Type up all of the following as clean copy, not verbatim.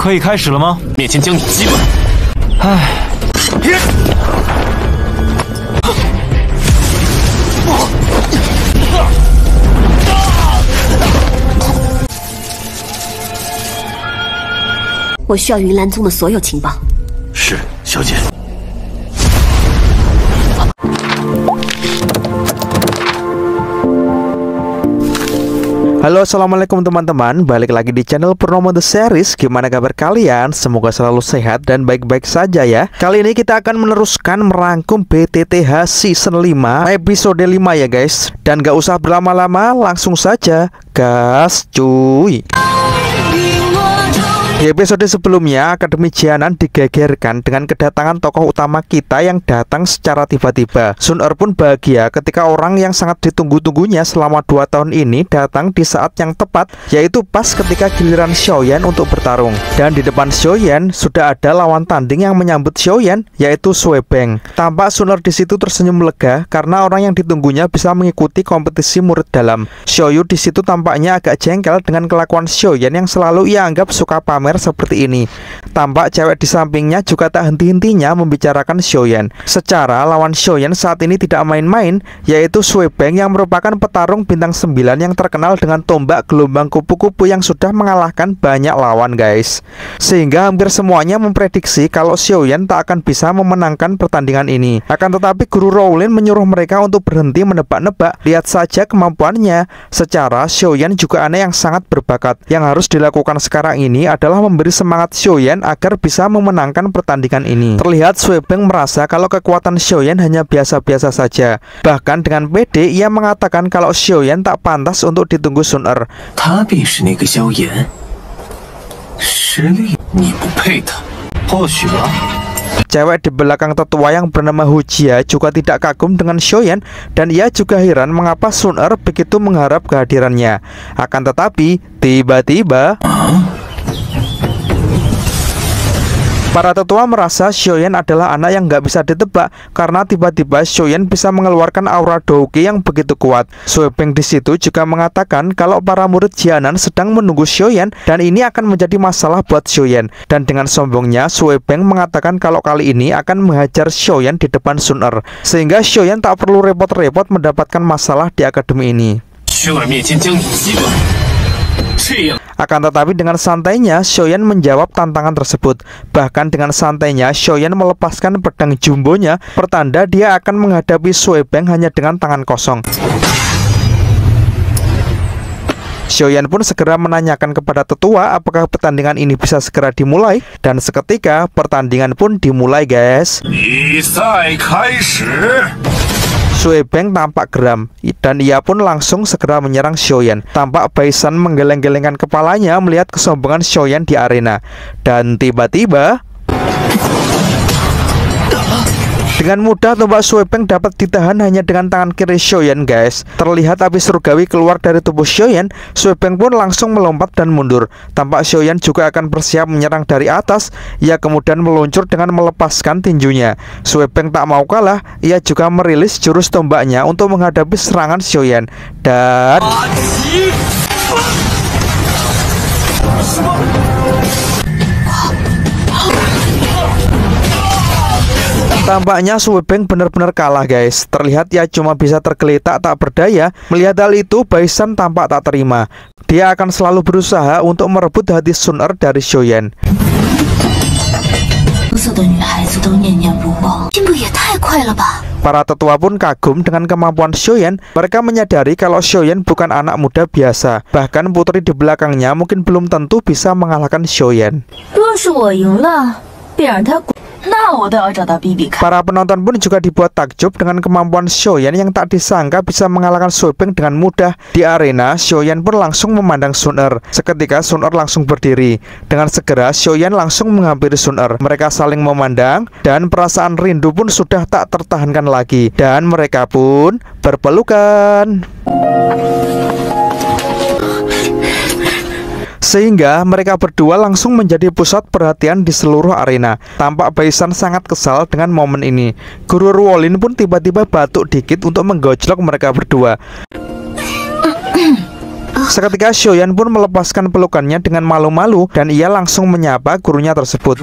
可以开始了吗？面前将你击败。唉。我需要云岚宗的所有情报。是，小姐。 Halo, assalamualaikum teman-teman. Balik lagi di channel Purnomo The Series. Gimana kabar kalian? Semoga selalu sehat dan baik-baik saja ya. Kali ini kita akan meneruskan merangkum BTTH Season 5 Episode 5 ya guys. Dan gak usah berlama-lama, langsung saja gas cuy. Di episode sebelumnya, Akademi Jia Nan digegerkan dengan kedatangan tokoh utama kita yang datang secara tiba-tiba. Xun'er pun bahagia ketika orang yang sangat ditunggu-tunggunya selama 2 tahun ini datang di saat yang tepat, yaitu pas ketika giliran Xiao Yan untuk bertarung. Dan di depan Xiao Yan sudah ada lawan tanding yang menyambut Xiao Yan, yaitu Xue Beng. Tampak Xun'er di situ tersenyum lega karena orang yang ditunggunya bisa mengikuti kompetisi murid dalam. Xiao Yu di situ tampaknya agak jengkel dengan kelakuan Xiao Yan yang selalu ia anggap suka pamer seperti ini. Tampak cewek di sampingnya juga tak henti-hentinya membicarakan Xiao Yan. Secara lawan Xiao Yan saat ini tidak main-main, yaitu Xue Beng yang merupakan petarung bintang 9 yang terkenal dengan tombak gelombang kupu-kupu yang sudah mengalahkan banyak lawan guys. Sehingga hampir semuanya memprediksi kalau Xiao Yan tak akan bisa memenangkan pertandingan ini. Akan tetapi Guru Rowling menyuruh mereka untuk berhenti menebak-nebak, lihat saja kemampuannya. Secara Xiao Yan juga anak yang sangat berbakat. Yang harus dilakukan sekarang ini adalah memberi semangat Xiao Yan agar bisa memenangkan pertandingan ini. Terlihat Xue Beng merasa kalau kekuatan Xiao Yan hanya biasa-biasa saja. Bahkan dengan pede ia mengatakan kalau Xiao Yan tak pantas untuk ditunggu Xun'er. Cewek di belakang tetua yang bernama Hu Jia juga tidak kagum dengan Xiao Yan, dan ia juga heran mengapa Xun'er begitu mengharap kehadirannya. Akan tetapi tiba-tiba para tetua merasa Xiao Yan adalah anak yang nggak bisa ditebak karena tiba-tiba Xiao Yan bisa mengeluarkan aura Dou King yang begitu kuat. Shui Beng di situ juga mengatakan kalau para murid Jia Nan sedang menunggu Xiao Yan dan ini akan menjadi masalah buat Xiao Yan. Dan dengan sombongnya Shui Beng mengatakan kalau kali ini akan menghajar Xiao Yan di depan Xun'er, sehingga Xiao Yan tak perlu repot-repot mendapatkan masalah di akademi ini. Akan tetapi dengan santainya Xiao Yan menjawab tantangan tersebut. Bahkan dengan santainya Xiao Yan melepaskan pedang jumbonya, pertanda dia akan menghadapi Xue Beng hanya dengan tangan kosong. Xiao Yan pun segera menanyakan kepada tetua apakah pertandingan ini bisa segera dimulai. Dan seketika pertandingan pun dimulai guys. Shui Beng tampak geram dan ia pun langsung segera menyerang Xiao Yan. Tampak Bai Shan menggeleng-gelengkan kepalanya melihat kesombongan Xiao Yan di arena. Dan tiba-tiba dengan mudah tombak Shui Beng dapat ditahan hanya dengan tangan kiri Xiao Yan guys. Terlihat api surgawi keluar dari tubuh Xiao Yan. Shui Beng pun langsung melompat dan mundur. Tampak Xiao Yan juga akan bersiap menyerang dari atas. Ia kemudian meluncur dengan melepaskan tinjunya. Shui Beng tak mau kalah. Ia juga merilis jurus tombaknya untuk menghadapi serangan Xiao Yan. Dan tampaknya Shui Beng benar-benar kalah guys. Terlihat ia cuma bisa tergeletak tak berdaya. Melihat hal itu Bai Shan tampak tak terima. Dia akan selalu berusaha untuk merebut hati Xun'er dari Xiao Yan. Para tetua pun kagum dengan kemampuan Xiao Yan. Mereka menyadari kalau Xiao Yan bukan anak muda biasa. Bahkan putri di belakangnya mungkin belum tentu bisa mengalahkan Xiao Yan. Para penonton pun juga dibuat takjub dengan kemampuan Xiao Yan yang tak disangka bisa mengalahkan Shui Beng dengan mudah. Di arena, Xiao Yan pun langsung memandang Xun'er. Seketika Xun'er langsung berdiri. Dengan segera Xiao Yan langsung menghampiri Xun'er. Mereka saling memandang dan perasaan rindu pun sudah tak tertahankan lagi. Dan mereka pun berpelukan. Sehingga mereka berdua langsung menjadi pusat perhatian di seluruh arena. Tampak Bai Shan sangat kesal dengan momen ini. Guru Ruolin pun tiba-tiba batuk dikit untuk menggojlok mereka berdua. Seketika Xiao Yan pun melepaskan pelukannya dengan malu-malu dan ia langsung menyapa gurunya tersebut.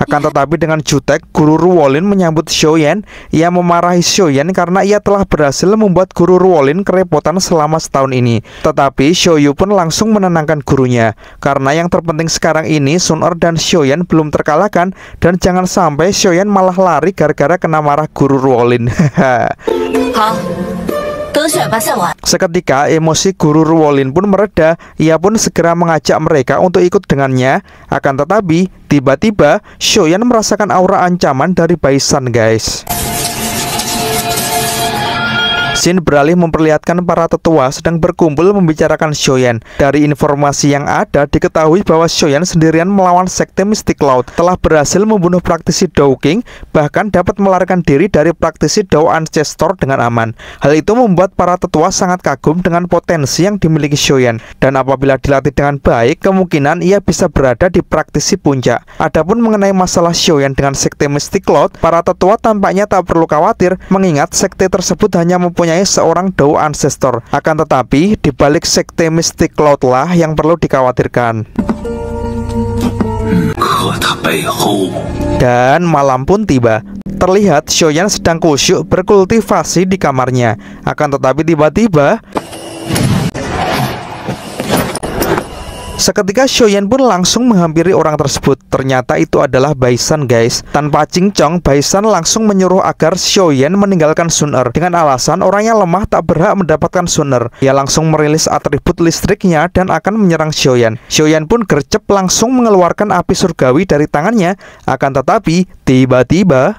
Akan tetapi dengan jutek, Guru Ruolin menyambut Xiao Yan. Ia memarahi Xiao Yan karena ia telah berhasil membuat Guru Ruolin kerepotan selama setahun ini. Tetapi Xiao Yu pun langsung menenangkan gurunya, karena yang terpenting sekarang ini Xun'er dan Xiao Yan belum terkalahkan. Dan jangan sampai Xiao Yan malah lari gara-gara kena marah Guru Ruolin. Seketika emosi Guru Ruolin pun mereda. Ia pun segera mengajak mereka untuk ikut dengannya. Akan tetapi tiba-tiba Xiao Yan merasakan aura ancaman dari Bai Shan, guys. Sin beralih memperlihatkan para tetua sedang berkumpul membicarakan Xiao Yan. Dari informasi yang ada, diketahui bahwa Xiao Yan sendirian melawan sekte Mystic Cloud, telah berhasil membunuh praktisi Dou King, bahkan dapat melarikan diri dari praktisi Dao Ancestor dengan aman. Hal itu membuat para tetua sangat kagum dengan potensi yang dimiliki Xiao Yan, dan apabila dilatih dengan baik, kemungkinan ia bisa berada di praktisi puncak. Adapun mengenai masalah Xiao Yan dengan sekte Mystic Cloud, para tetua tampaknya tak perlu khawatir, mengingat sekte tersebut hanya mempunyai seorang Dao Ancestor. Akan tetapi dibalik sekte Mystic Cloud lah yang perlu dikhawatirkan. Dan malam pun tiba. Terlihat Xiao Yan sedang kusyuk berkultivasi di kamarnya. Akan tetapi tiba-tiba seketika Xiao Yan pun langsung menghampiri orang tersebut. Ternyata itu adalah Bai Shan, guys. Tanpa cincong, Bai Shan langsung menyuruh agar Xiao Yan meninggalkan Xun'er dengan alasan orang yang lemah tak berhak mendapatkan Xun'er. Ia langsung merilis atribut listriknya dan akan menyerang Xiao Yan. Xiao Yan pun gercep langsung mengeluarkan api surgawi dari tangannya. Akan tetapi tiba-tiba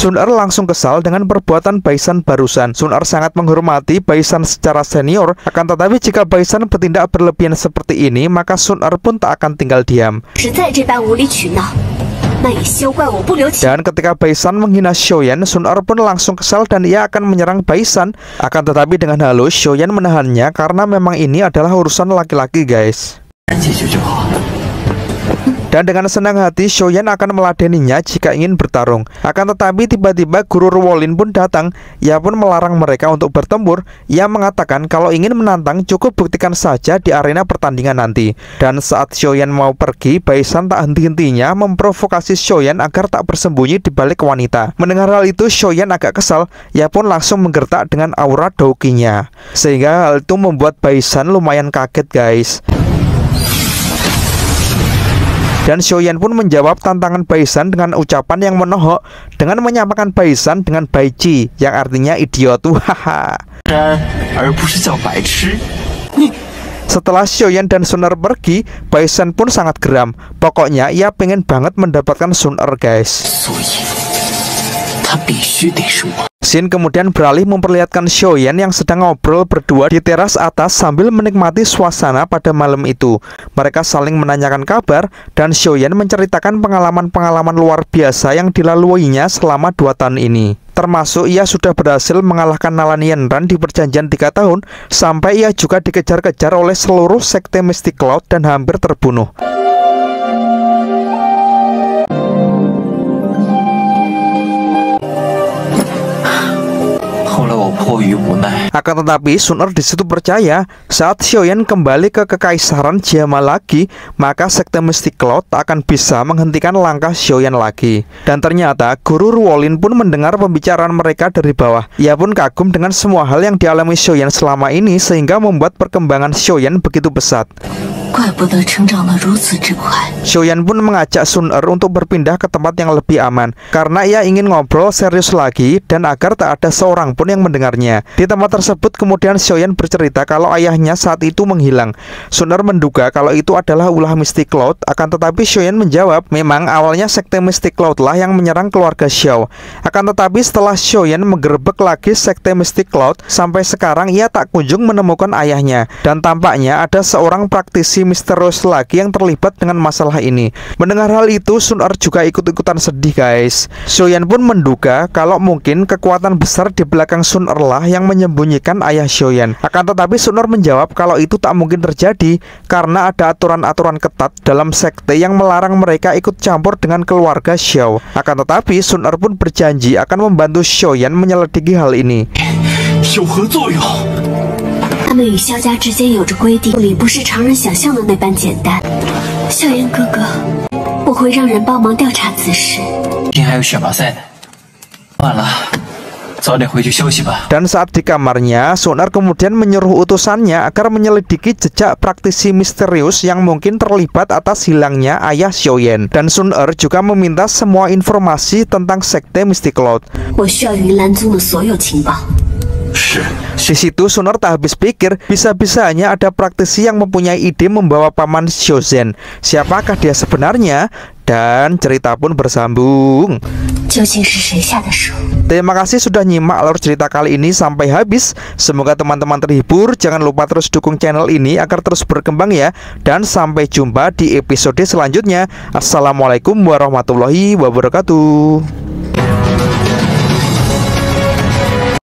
Xun'er langsung kesal dengan perbuatan Bai Shan barusan. Xun'er sangat menghormati Bai Shan secara senior, akan tetapi jika Bai Shan bertindak berlebihan seperti ini, maka Xun'er pun tak akan tinggal diam. Dan ketika Bai Shan menghina Xiao Yan, Xun'er pun langsung kesal dan ia akan menyerang Bai Shan. Akan tetapi dengan halus, Xiao Yan menahannya karena memang ini adalah urusan laki-laki, guys. Dan dengan senang hati Xiao Yan akan meladeninya jika ingin bertarung. Akan tetapi tiba-tiba Guru Ruolin pun datang. Ia pun melarang mereka untuk bertempur. Ia mengatakan kalau ingin menantang cukup buktikan saja di arena pertandingan nanti. Dan saat Xiao Yan mau pergi, Bai Shan tak henti-hentinya memprovokasi Xiao Yan agar tak bersembunyi di balik wanita. Mendengar hal itu Xiao Yan agak kesal. Ia pun langsung menggertak dengan aura Dou King-nya, sehingga hal itu membuat Bai Shan lumayan kaget, guys. Dan Xiao Yan pun menjawab tantangan Bai Shan dengan ucapan yang menohok, dengan menyamakan Bai Shan dengan Bai Ji, yang artinya idiot. Setelah Xiao Yan dan Xun'er pergi, Bai Shan pun sangat geram. Pokoknya ia pengen banget mendapatkan Xun'er, guys. Sin kemudian beralih memperlihatkan Xiao Yan yang sedang ngobrol berdua di teras atas sambil menikmati suasana pada malam itu. Mereka saling menanyakan kabar dan Xiao Yan menceritakan pengalaman-pengalaman luar biasa yang dilaluinya selama 2 tahun ini. Termasuk ia sudah berhasil mengalahkan Nalan Yan Ran di perjanjian 3 tahun, sampai ia juga dikejar-kejar oleh seluruh sekte Mystic Cloud dan hampir terbunuh. Akan tetapi Xun'er disitu percaya saat Xiao Yan kembali ke kekaisaran Jiama lagi, maka sekte Mystic Cloud akan bisa menghentikan langkah Xiao Yan lagi. Dan ternyata Guru Ruolin pun mendengar pembicaraan mereka dari bawah. Ia pun kagum dengan semua hal yang dialami Xiao Yan selama ini, sehingga membuat perkembangan Xiao Yan begitu pesat. Xiao Yan pun mengajak Xun'er untuk berpindah ke tempat yang lebih aman, karena ia ingin ngobrol serius lagi dan agar tak ada seorang pun yang mendengarnya. Di tempat tersebut kemudian Xiao Yan bercerita kalau ayahnya saat itu menghilang. Xun'er menduga kalau itu adalah ulah Mystic Cloud. Akan tetapi Xiao Yan menjawab memang awalnya sekte Mystic Cloud lah yang menyerang keluarga Xiao. Akan tetapi setelah Xiao Yan menggerebek lagi sekte Mystic Cloud, sampai sekarang ia tak kunjung menemukan ayahnya. Dan tampaknya ada seorang praktisi polisi misterius lagi yang terlibat dengan masalah ini. Mendengar hal itu, Xun'er juga ikut-ikutan sedih, guys. Xiao Yan pun menduga kalau mungkin kekuatan besar di belakang Xun'er lah yang menyembunyikan ayah Xiao Yan. Akan tetapi Xun'er menjawab kalau itu tak mungkin terjadi karena ada aturan-aturan ketat dalam sekte yang melarang mereka ikut campur dengan keluarga Xiao. Akan tetapi Xun'er pun berjanji akan membantu Xiao Yan menyelidiki hal ini. Dan saat di kamarnya, Xun'er kemudian menyuruh utusannya agar menyelidiki jejak praktisi misterius yang mungkin terlibat atas hilangnya ayah Xiao Yan. Dan Xun'er juga meminta semua informasi tentang sekte Mystic Cloud. Di situ Xun'er tak habis pikir, bisa-bisanya ada praktisi yang mempunyai ide membawa paman Xiao Yan. Siapakah dia sebenarnya? Dan cerita pun bersambung. Terima kasih sudah nyimak alur cerita kali ini sampai habis. Semoga teman-teman terhibur. Jangan lupa terus dukung channel ini agar terus berkembang ya. Dan sampai jumpa di episode selanjutnya. Assalamualaikum warahmatullahi wabarakatuh.